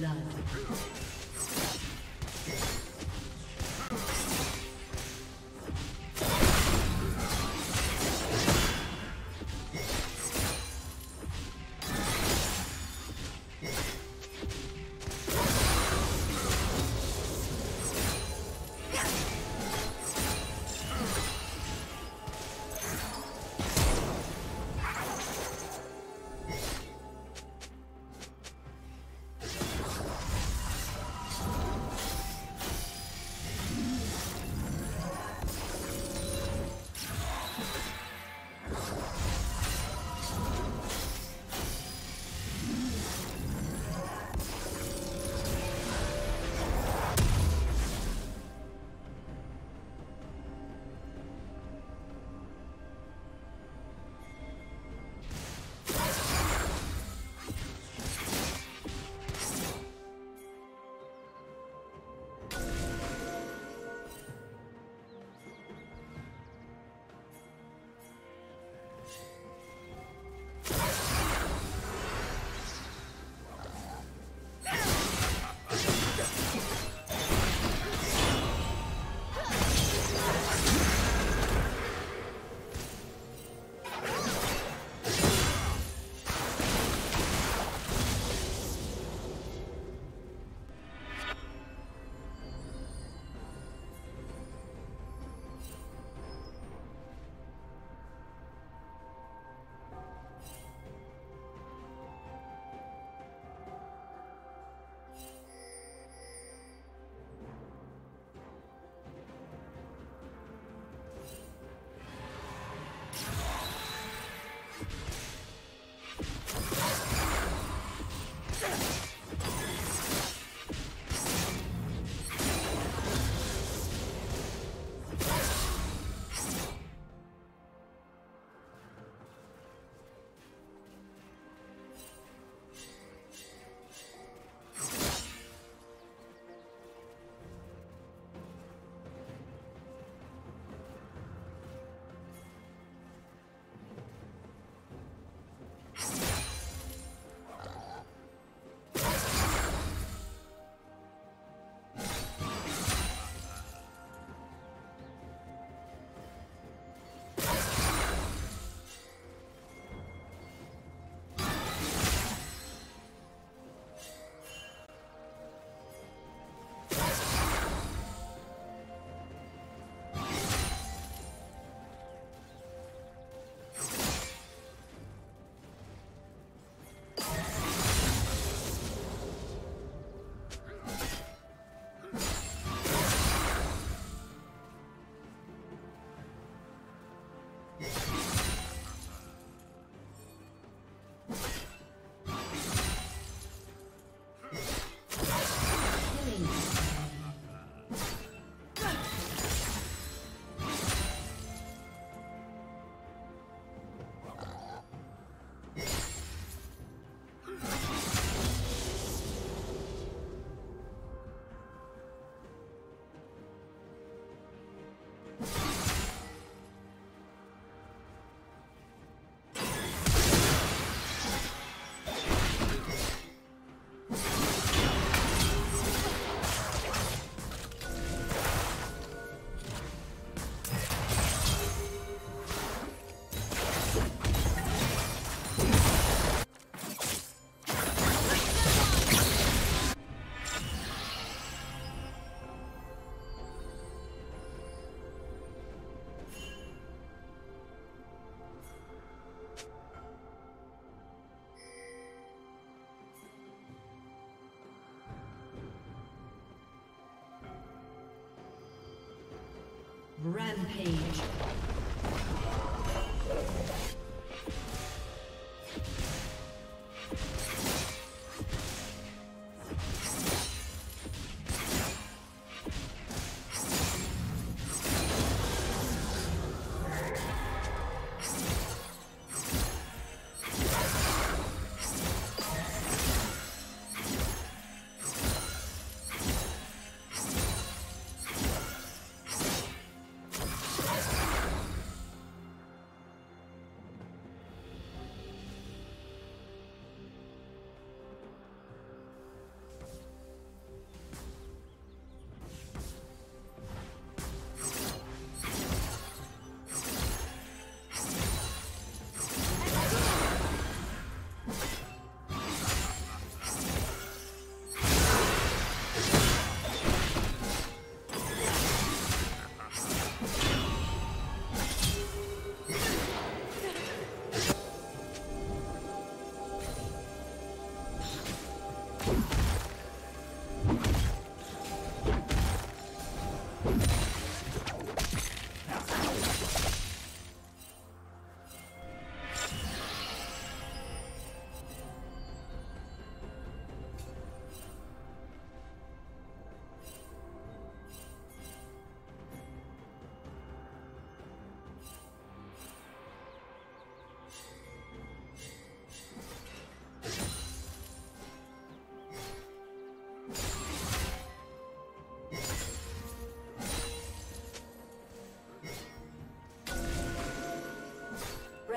blood. Rampage.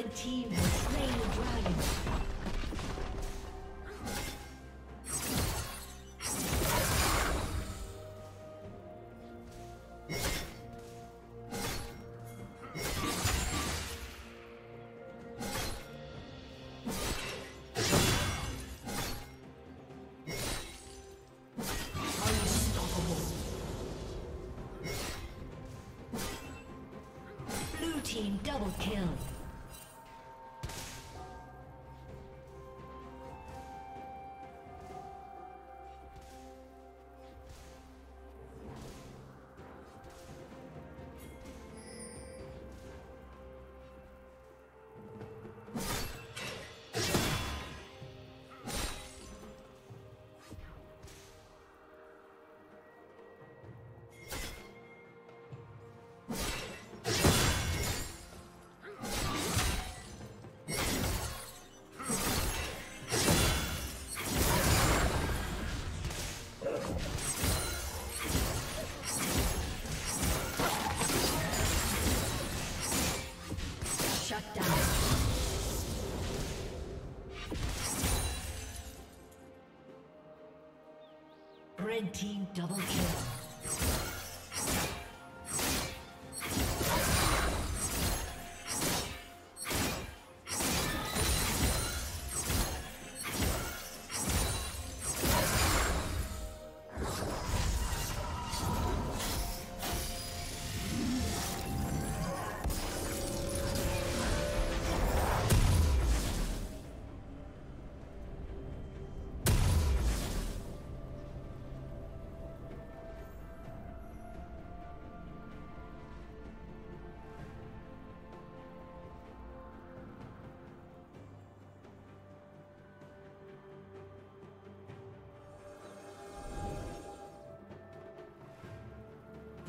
Red team has slain the dragon. Double kill. Red team double kill.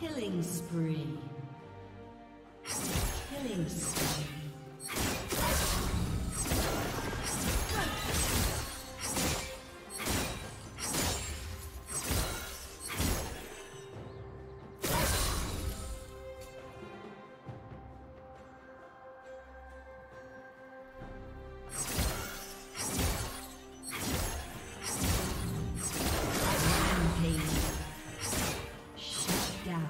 Killing spree. No.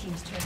team's turn.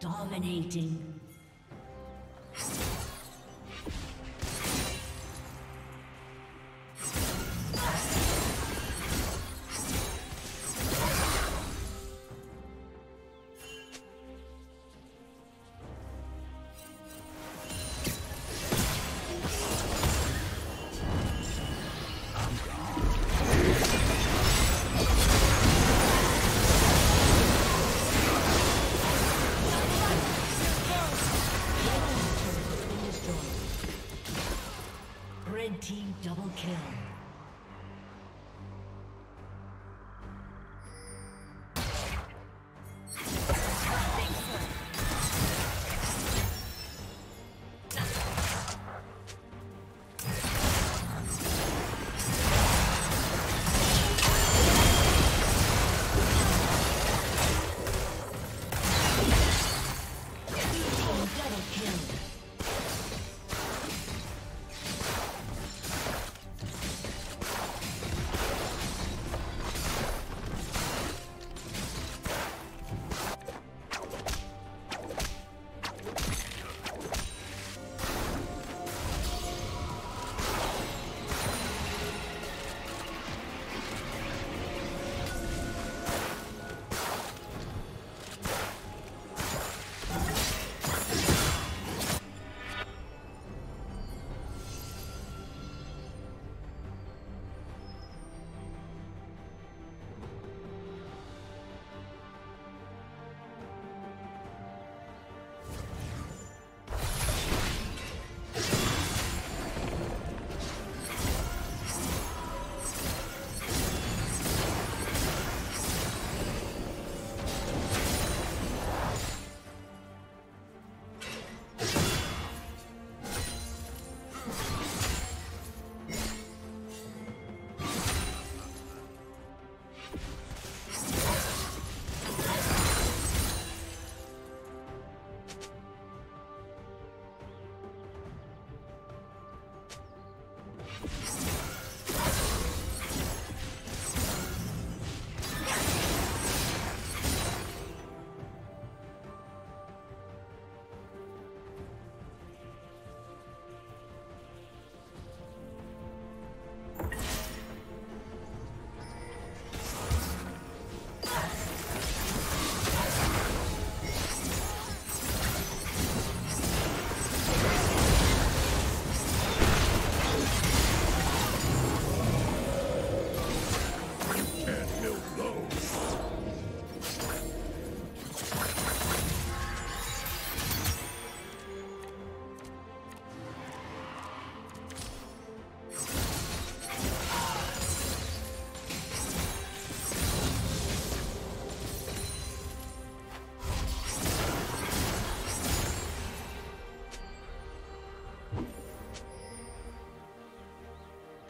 Dominating. Team double kill.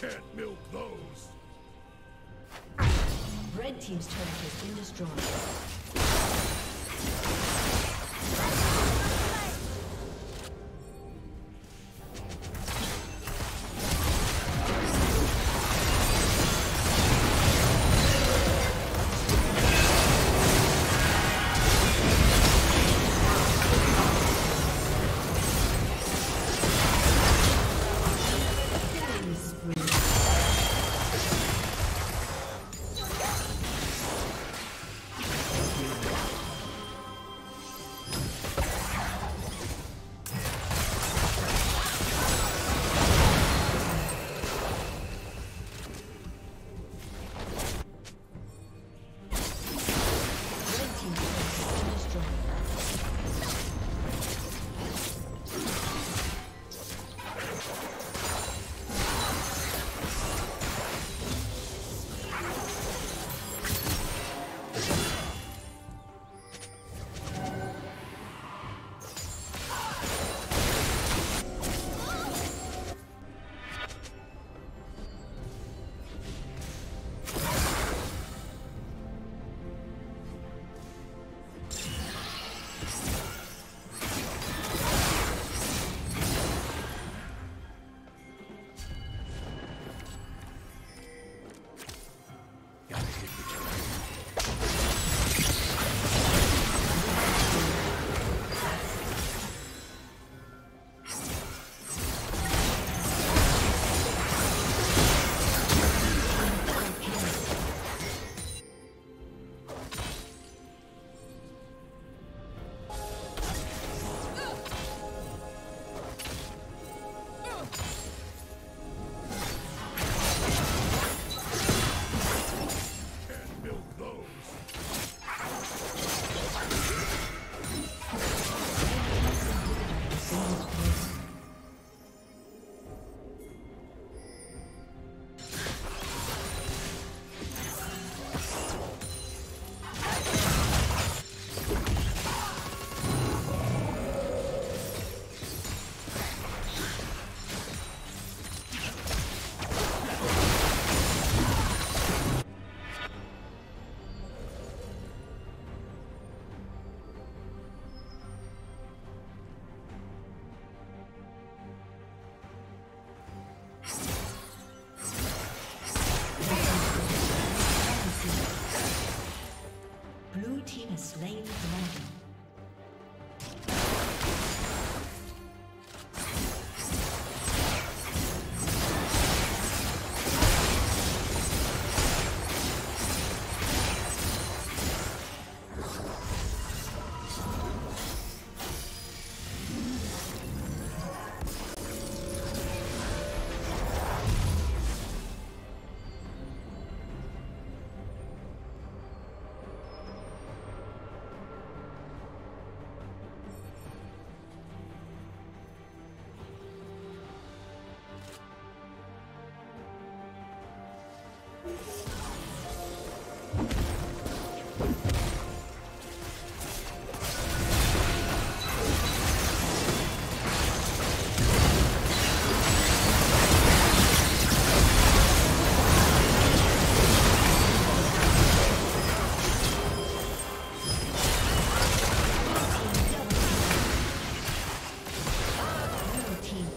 Can't milk those. Red team's turret has been destroyed.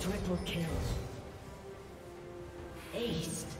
Triple kill. Ace.